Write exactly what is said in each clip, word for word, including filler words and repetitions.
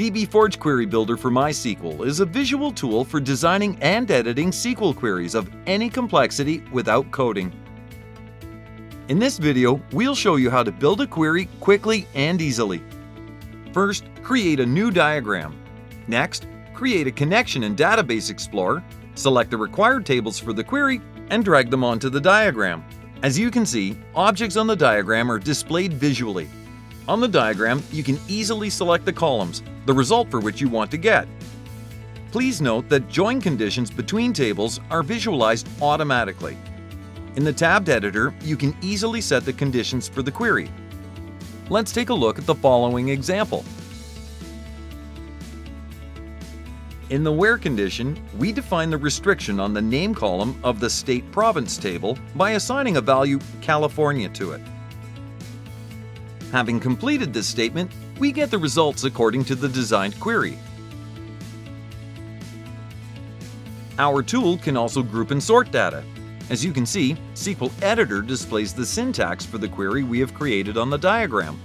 dbForge Query Builder for MySQL is a visual tool for designing and editing S Q L queries of any complexity without coding. In this video, we'll show you how to build a query quickly and easily. First, create a new diagram. Next, create a connection in Database Explorer, select the required tables for the query, and drag them onto the diagram. As you can see, objects on the diagram are displayed visually. On the diagram, you can easily select the columns, the result for which you want to get. Please note that join conditions between tables are visualized automatically. In the tabbed editor, you can easily set the conditions for the query. Let's take a look at the following example. In the where condition, we define the restriction on the name column of the state province table by assigning a value California to it. Having completed this statement, we get the results according to the designed query. Our tool can also group and sort data. As you can see, S Q L Editor displays the syntax for the query we have created on the diagram.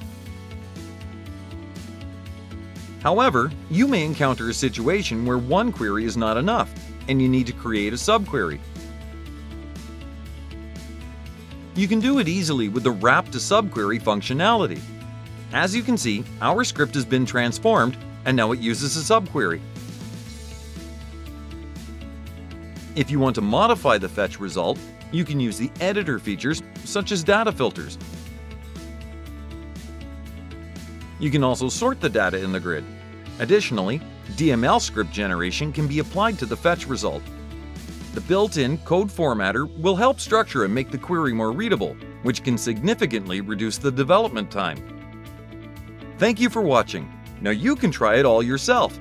However, you may encounter a situation where one query is not enough, and you need to create a subquery. You can do it easily with the Wrap to Subquery functionality. As you can see, our script has been transformed, and now it uses a subquery. If you want to modify the fetch result, you can use the editor features, such as data filters. You can also sort the data in the grid. Additionally, D M L script generation can be applied to the fetch result. The built-in code formatter will help structure and make the query more readable, which can significantly reduce the development time. Thank you for watching. Now you can try it all yourself.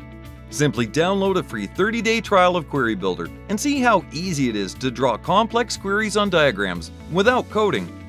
Simply download a free thirty-day trial of Query Builder and see how easy it is to draw complex queries on diagrams without coding.